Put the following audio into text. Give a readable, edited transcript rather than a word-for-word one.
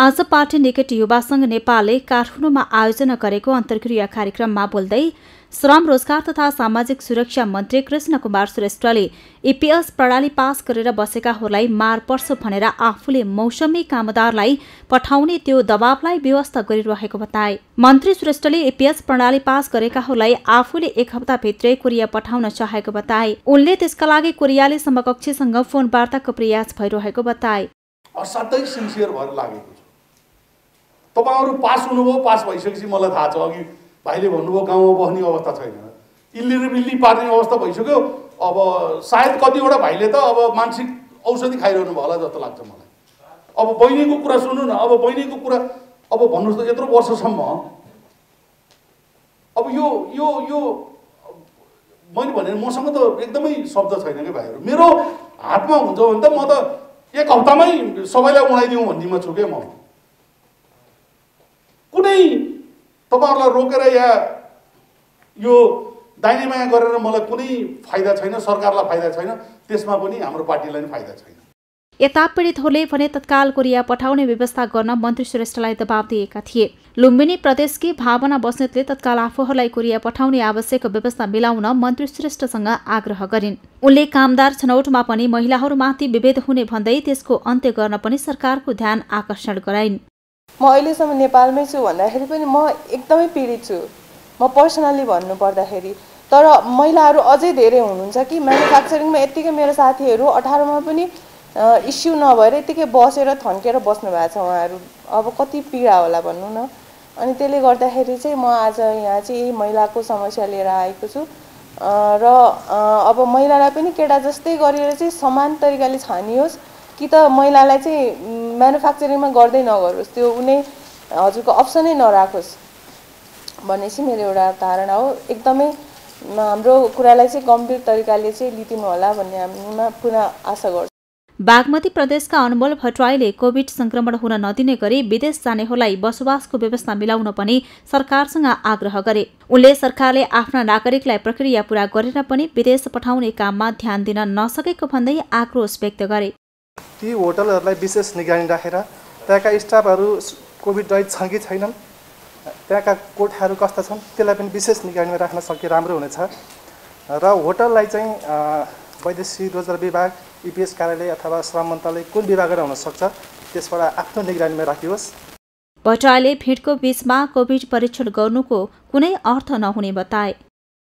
आज पार्टी निकट युवा संघ नेपालले काठमाडौँमा आयोजना गरेको अन्तर्क्रिया कार्यक्रममा बोल्दै श्रम रोजगार तथा सामाजिक सुरक्षा मन्त्री कृष्ण कुमार श्रेष्ठले ईपीएस प्रणाली पास गरेर बसेकाहरूलाई मार पर्छ भनेर आफूले मौसमी कामदारलाई पठाउने त्यो दबावलाई व्यवस्था गरिरहेको बताए। मन्त्री श्रेष्ठले ईपीएस प्रणाली पास गरेकाहरूलाई आफूले एक हप्ताभित्रै कोरिया पठाउन चाहेको बताए। उनले त्यसका लागि कोरियाली समकक्षीसँग फोन वार्ताको प्रयास भइरहेको बताए। असाध्यै सिन्सियर भएर लागेको छ। तपाईहरु पास हुनुभयो, पास भइसकेपछि मलाई थाहा छ अघि भाइले भन्नुभयो गाउँमा बस्ने अवस्था छैन, इल्ली बिल्ली पार्ने अवस्था भइसक्यो। अब सायद कतिवटा भाइले त अब मानसिक औषधि खाइरहनु भयो होला जस्तो लाग्छ मलाई। अब बहिनीको कुरा सुन्नु न, अब बहिनीको कुरा अब भन्नुस् त यत्रो वर्षसम्म अब यो यो यो मैले भने मसँग त एकदमै शब्द छैन के भाइहरु। मेरो हातमा हुन्छ भने त म त एक हप्तामै सबैलाई उडाइदिउँ भन्नेमा छु के म। कुनै तपाईहरुलाई रोकेर या यो दाइनेमाया गरेर मलाई कुनै फाइदा छैन, सरकारलाई फाइदा छैन, त्यसमा पनि हाम्रो पार्टीलाई पनि फाइदा छैन। यता पीडितहरूले भने तत्काल कोरिया पठाउने व्यवस्था गर्न मन्त्री श्रेष्ठलाई दबाब दिएका थिए। लुम्बिनी प्रदेशकी भावना बस्नेतले तत्काल आफूहरूलाई कोरिया पठाउने आवश्यक व्यवस्था मिलाउन मन्त्री श्रेष्ठसँग आग्रह गरिन्। उनले कामदार छनौटमा पनि महिलाहरूमाथि विभेद हुने भन्दै त्यसको अन्त्य गर्न पनि सरकारको ध्यान आकर्षण गराइन्। म अहिलेसम्म नेपालमै छु भन्दाखेरि पनि म एकदमै पीडित छु, म पर्सनली भन्नुपर्दाखेरि। तर महिलाहरू अझै धेरै हुनुहुन्छ कि म्यानुफ्याक्चरिङमा यत्तिकै मेरो साथीहरू 18 मा पनि इश्यू नभएर यत्तिकै बसेर थन्केर बस्नु भएको छ उहाँहरू। अब कति पीडा होला भन्नु न। अनि त्यसले गर्दाखेरि चाहिँ म आज यहाँ चाहिँ महिलाको समस्या लिएर आएको छु र अब महिलालाई पनि केटा जस्तै गरेर चाहिँ समान तरिकाले छानियोस् कि त महिलालाई चाहिँ म्यानुफ्याक्चरिङमा गर्दै नगरोस्, त्यो उनी हजुरको अप्सनै नराखोस् भन्ने चाहिँ मेरो एउटा धारणा हो। एकदमै हाम्रो कुरालाई चाहिँ गम्भीर तरिकाले चाहिँ लिदिनु होला भन्ने हामीमा पुरा आशा गर्छु। बागमती प्रदेशका अनमोल भट्टवाईले कोभिड संक्रमण हुन नदिने गरी विदेश जानेहरूलाई बसोबासको व्यवस्था मिलाउन पनि सरकारसँग आग्रह गरे। उनले सरकारले आफ्ना नागरिकलाई प्रक्रिया पूरा गरेर पनि विदेश पठाउने काममा ध्यान दिन नसकेको भन्दै आक्रोश व्यक्त गरे। ती होटलहरूलाई विशेष निगरानी राखेर त्यहाँका स्टाफहरू कोभिड रहित छन् कि छैनन्, त्यहाँका कोठाहरू कस्ता छन्, त्यसलाई पनि विशेष निगरानीमा राख्न सके राम्रो हुनेछ। र होटललाई चाहिँ वैदेशिक रोजगार विभाग, ईपीएस कार्यालय अथवा श्रम मन्त्रालय कुन विभागबाट हुन सक्छ त्यसबाट आफ्नो निगरानीमा राखियोस्। भट्टराईले भीडको बीचमा कोभिड परीक्षण गर्नुको कुनै अर्थ नहुने बताए।